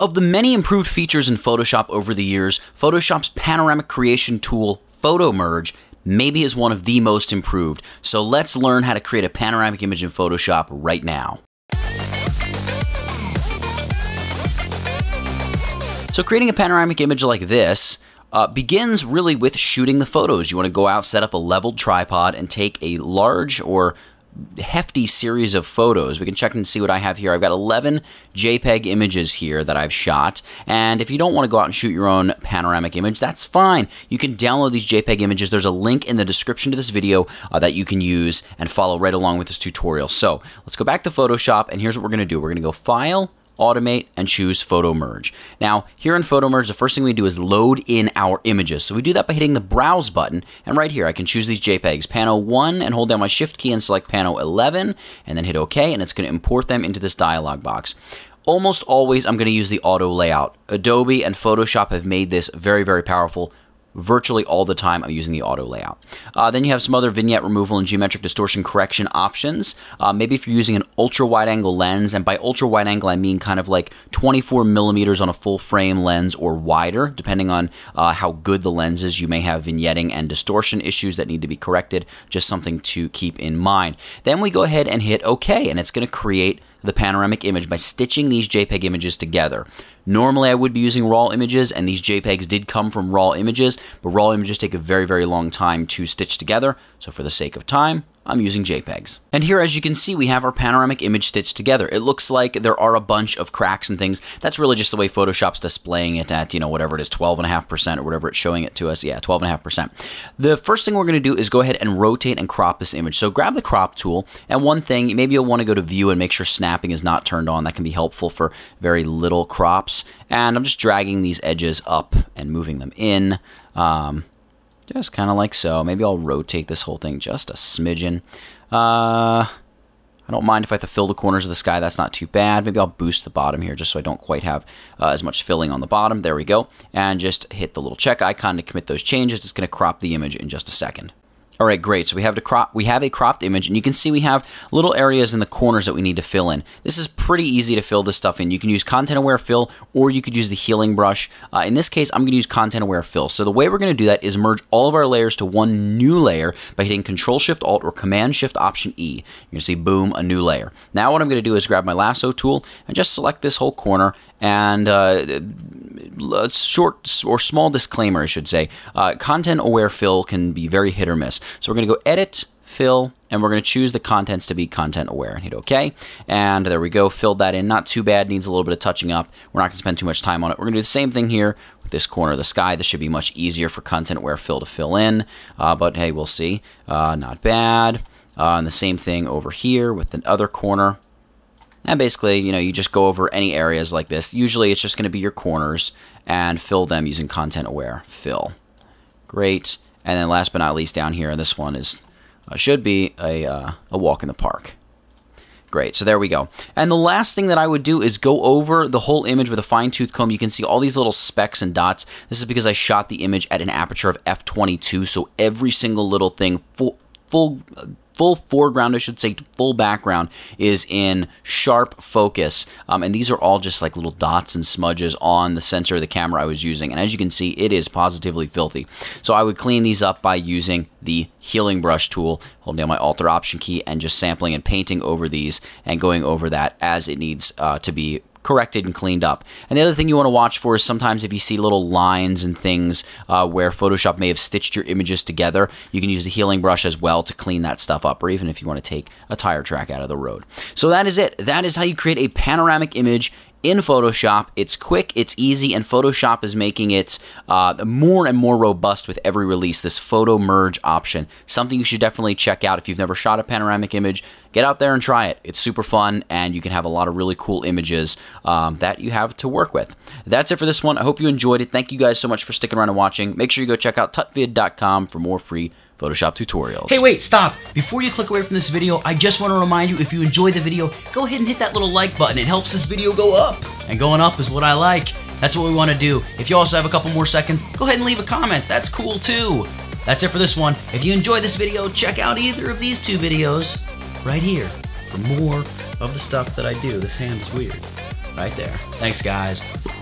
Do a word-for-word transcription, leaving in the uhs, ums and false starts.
Of the many improved features in Photoshop over the years, Photoshop's panoramic creation tool, Photomerge, maybe is one of the most improved. So let's learn how to create a panoramic image in Photoshop right now. So creating a panoramic image like this uh, begins really with shooting the photos. You want to go out, set up a leveled tripod, and take a large or hefty series of photos. We can check and see what I have here. I've got eleven JPEG images here that I've shot, and if you don't want to go out and shoot your own panoramic image, that's fine. You can download these JPEG images. There's a link in the description to this video uh, that you can use and follow right along with this tutorial. So let's go back to Photoshop, and here's what we're going to do. We're going to go File, Automate, and choose Photomerge. Now, here in Photomerge, the first thing we do is load in our images. So we do that by hitting the Browse button, and right here I can choose these JPEGs. Pano one, and hold down my Shift key and select Pano eleven, and then hit OK, and it's going to import them into this dialog box. Almost always I'm going to use the auto layout. Adobe and Photoshop have made this very, very powerful. Virtually all the time I'm using the auto layout. Uh, then you have some other vignette removal and geometric distortion correction options. Uh, maybe if you're using an ultra wide angle lens, and by ultra wide angle I mean kind of like twenty-four millimeters on a full frame lens or wider, depending on uh, how good the lens is, you may have vignetting and distortion issues that need to be corrected. Just something to keep in mind. Then we go ahead and hit OK, and it's going to create the panoramic image by stitching these JPEG images together. Normally I would be using raw images, and these JPEGs did come from raw images, but raw images take a very, very long time to stitch together. So for the sake of time, I'm using JPEGs. And here, as you can see, we have our panoramic image stitched together. It looks like there are a bunch of cracks and things. That's really just the way Photoshop's displaying it at, you know, whatever it is, twelve point five percent or whatever it's showing it to us. Yeah, twelve point five percent. The first thing we're going to do is go ahead and rotate and crop this image. So grab the crop tool, and one thing, maybe you'll want to go to view and make sure snapping is not turned on. That can be helpful for very little crops. And I'm just dragging these edges up and moving them in. Um, Just kind of like so. Maybe I'll rotate this whole thing just a smidgen. Uh, I don't mind if I have to fill the corners of the sky. That's not too bad. Maybe I'll boost the bottom here just so I don't quite have uh, as much filling on the bottom. There we go. And just hit the little check icon to commit those changes. It's going to crop the image in just a second. All right, great. So we have to crop. We have a cropped image, and you can see we have little areas in the corners that we need to fill in. This is pretty easy to fill this stuff in. You can use content-aware fill, or you could use the healing brush. Uh, in this case, I'm going to use content-aware fill. So the way we're going to do that is merge all of our layers to one new layer by hitting Control-Shift-Alt or Command-Shift-Option-E. You're going to see, boom, a new layer. Now what I'm going to do is grab my lasso tool and just select this whole corner. And uh, short or small disclaimer, I should say, uh, content-aware fill can be very hit or miss. So we're going to go Edit, Fill, and we're going to choose the contents to be content-aware and hit OK. And there we go. Filled that in. Not too bad. Needs a little bit of touching up. We're not going to spend too much time on it. We're going to do the same thing here with this corner of the sky. This should be much easier for content-aware fill to fill in. Uh, but hey, we'll see. Uh, not bad. Uh, and the same thing over here with the other corner. And basically, you know, you just go over any areas like this. Usually it's just going to be your corners and fill them using content-aware fill. Great. And then last but not least down here, this one is uh, should be a, uh, a walk in the park. Great. So there we go. And the last thing that I would do is go over the whole image with a fine-tooth comb. You can see all these little specks and dots. This is because I shot the image at an aperture of f twenty-two, so every single little thing full... full uh, Full foreground, I should say, full background is in sharp focus. Um, and these are all just like little dots and smudges on the sensor of the camera I was using. And as you can see, it is positively filthy. So I would clean these up by using the healing brush tool, holding down my Alt or Option key, and just sampling and painting over these and going over that as it needs uh, to be corrected and cleaned up. And the other thing you want to watch for is sometimes if you see little lines and things uh, where Photoshop may have stitched your images together, you can use the healing brush as well to clean that stuff up, or even if you want to take a tire track out of the road. So that is it. That is how you create a panoramic image in Photoshop. It's quick, it's easy, and Photoshop is making it uh, more and more robust with every release, this Photomerge option. Something you should definitely check out if you've never shot a panoramic image. Get out there and try it. It's super fun, and you can have a lot of really cool images um, that you have to work with. That's it for this one. I hope you enjoyed it. Thank you guys so much for sticking around and watching. Make sure you go check out tutvid dot com for more free Photoshop tutorials. Hey, wait, stop. Before you click away from this video, I just want to remind you, if you enjoyed the video, go ahead and hit that little like button. It helps this video go up. And going up is what I like. That's what we want to do. If you also have a couple more seconds, go ahead and leave a comment. That's cool too. That's it for this one. If you enjoyed this video, check out either of these two videos right here for more of the stuff that I do. This hand is weird. right there. Thanks, guys.